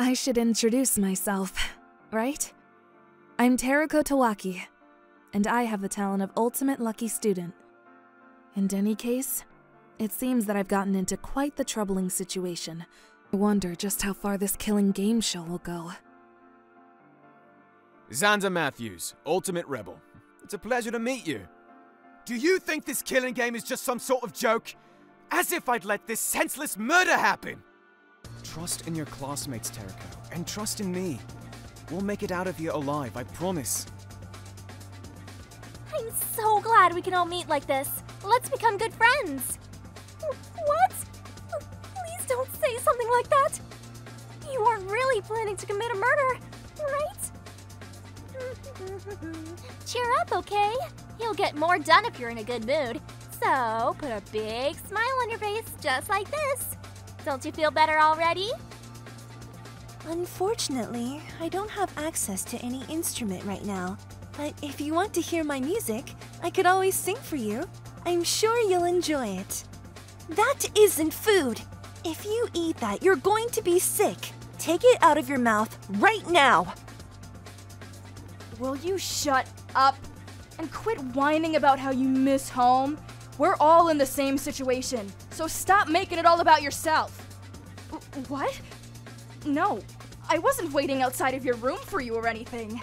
I should introduce myself, right? I'm Teruko Tawaki, and I have the talent of ultimate lucky student. In any case, it seems that I've gotten into quite the troubling situation. I wonder just how far this killing game show will go. Xander Matthews, ultimate rebel. It's a pleasure to meet you. Do you think this killing game is just some sort of joke? As if I'd let this senseless murder happen! Trust in your classmates, Teruko, and trust in me. We'll make it out of here alive, I promise. I'm so glad we can all meet like this. Let's become good friends. What? Please don't say something like that. You aren't really planning to commit a murder, right? Cheer up, okay? You'll get more done if you're in a good mood. So, put a big smile on your face, just like this. Don't you feel better already? Unfortunately, I don't have access to any instrument right now. But if you want to hear my music, I could always sing for you. I'm sure you'll enjoy it. That isn't food! If you eat that, you're going to be sick. Take it out of your mouth right now! Will you shut up and quit whining about how you miss home? We're all in the same situation, so stop making it all about yourself. What? No, I wasn't waiting outside of your room for you or anything.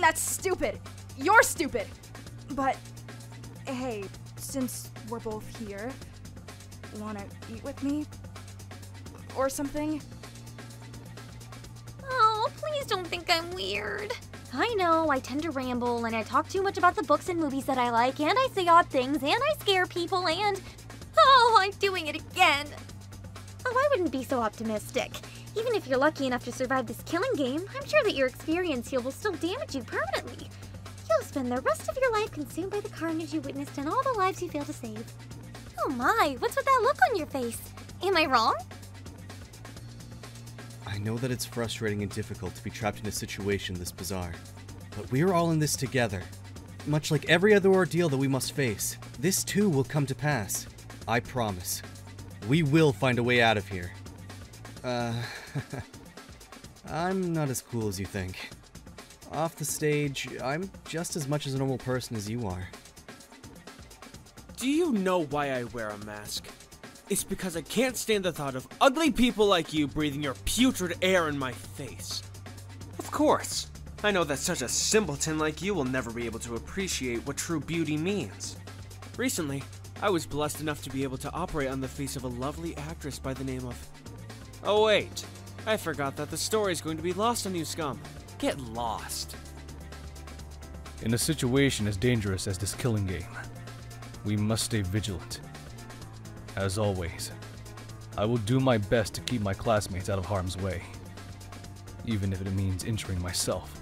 That's stupid. You're stupid. But, hey, since we're both here, wanna eat with me? Or something? Oh, please don't think I'm weird. I know, I tend to ramble, and I talk too much about the books and movies that I like, and I say odd things, and I scare people, and... Oh, I'm doing it again! Oh, I wouldn't be so optimistic. Even if you're lucky enough to survive this killing game, I'm sure that your experience here will still damage you permanently. You'll spend the rest of your life consumed by the carnage you witnessed and all the lives you failed to save. Oh my, what's with that look on your face? Am I wrong? I know that it's frustrating and difficult to be trapped in a situation this bizarre, but we're all in this together. Much like every other ordeal that we must face, this too will come to pass. I promise. We will find a way out of here. I'm not as cool as you think. Off the stage, I'm just as much as a normal person as you are. Do you know why I wear a mask? It's because I can't stand the thought of ugly people like you breathing your putrid air in my face. Of course, I know that such a simpleton like you will never be able to appreciate what true beauty means. Recently, I was blessed enough to be able to operate on the face of a lovely actress by the name of... Oh wait, I forgot that the story is going to be lost on you, scum. Get lost. In a situation as dangerous as this killing game, we must stay vigilant. As always, I will do my best to keep my classmates out of harm's way, even if it means injuring myself.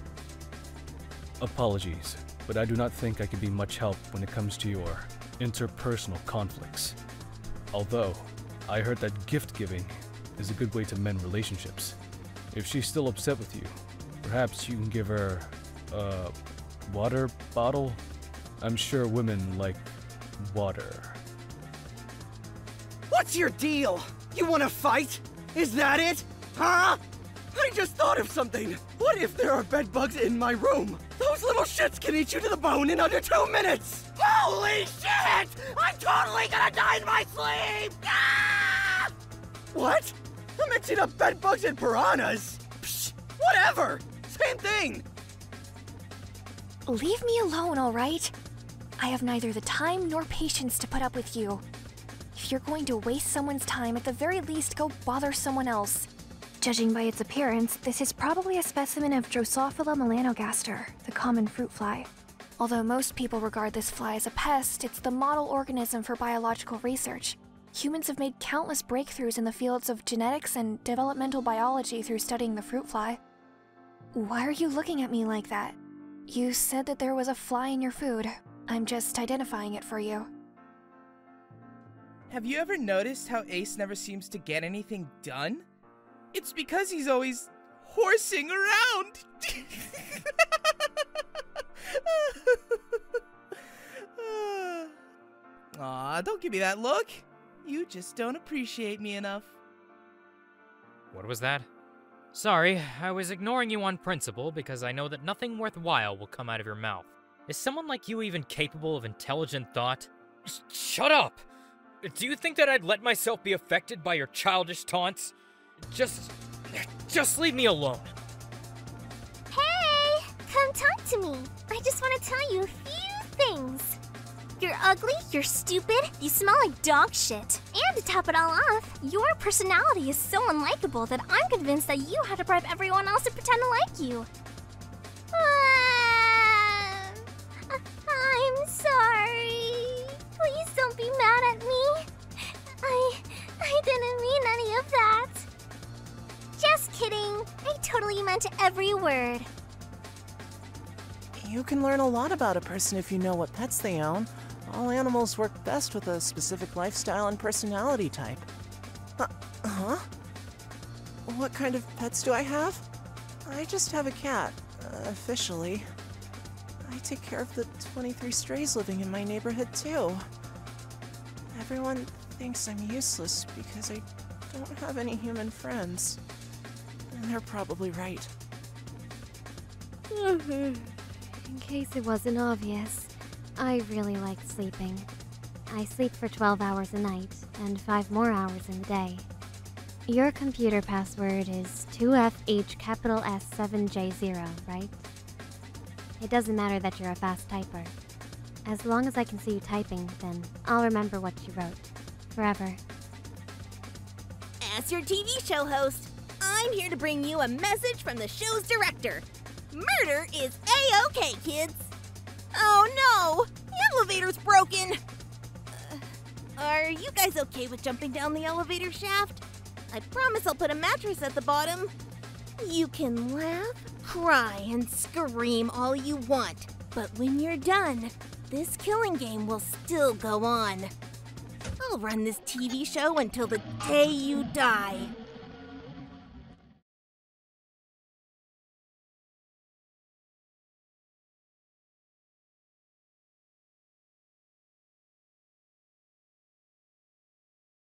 Apologies, but I do not think I can be much help when it comes to your interpersonal conflicts. Although, I heard that gift-giving is a good way to mend relationships. If she's still upset with you, perhaps you can give her a water bottle? I'm sure women like water. What's your deal? You want to fight? Is that it? Huh? I just thought of something. What if there are bed bugs in my room? Those little shits can eat you to the bone in under 2 minutes! Holy shit! I'm totally gonna die in my sleep! Ah! What? I mixing up bed bugs and piranhas? Psh, whatever! Same thing! Leave me alone, alright? I have neither the time nor patience to put up with you. If you're going to waste someone's time, at the very least go bother someone else. Judging by its appearance, this is probably a specimen of Drosophila melanogaster, the common fruit fly. Although most people regard this fly as a pest, it's the model organism for biological research. Humans have made countless breakthroughs in the fields of genetics and developmental biology through studying the fruit fly. Why are you looking at me like that? You said that there was a fly in your food. I'm just identifying it for you. Have you ever noticed how Ace never seems to get anything done? It's because he's always horsing around! Aw, don't give me that look! You just don't appreciate me enough. What was that? Sorry, I was ignoring you on principle because I know that nothing worthwhile will come out of your mouth. Is someone like you even capable of intelligent thought? Shut up! Do you think that I'd let myself be affected by your childish taunts? Just leave me alone. Hey! Come talk to me. I just want to tell you a few things. You're ugly, you're stupid, you smell like dog shit. And to top it all off, your personality is so unlikable that I'm convinced that you had to bribe everyone else to pretend to like you. I'm sorry. Please don't be mad at me. I didn't mean any of that. Just kidding. I totally meant every word. You can learn a lot about a person if you know what pets they own. All animals work best with a specific lifestyle and personality type. Huh? What kind of pets do I have? I just have a cat, officially. I take care of the 23 strays living in my neighborhood, too. Everyone thinks I'm useless because I don't have any human friends. And they're probably right. In case it wasn't obvious, I really like sleeping. I sleep for 12 hours a night, and 5 more hours in the day. Your computer password is 2FHS7J0, right? It doesn't matter that you're a fast typer. As long as I can see you typing, then I'll remember what you wrote. Forever. As your TV show host, I'm here to bring you a message from the show's director. Murder is A-OK, kids! Oh no! The elevator's broken! Are you guys okay with jumping down the elevator shaft? I promise I'll put a mattress at the bottom. You can laugh, cry, and scream all you want. But when you're done, this killing game will still go on. I'll run this TV show until the day you die.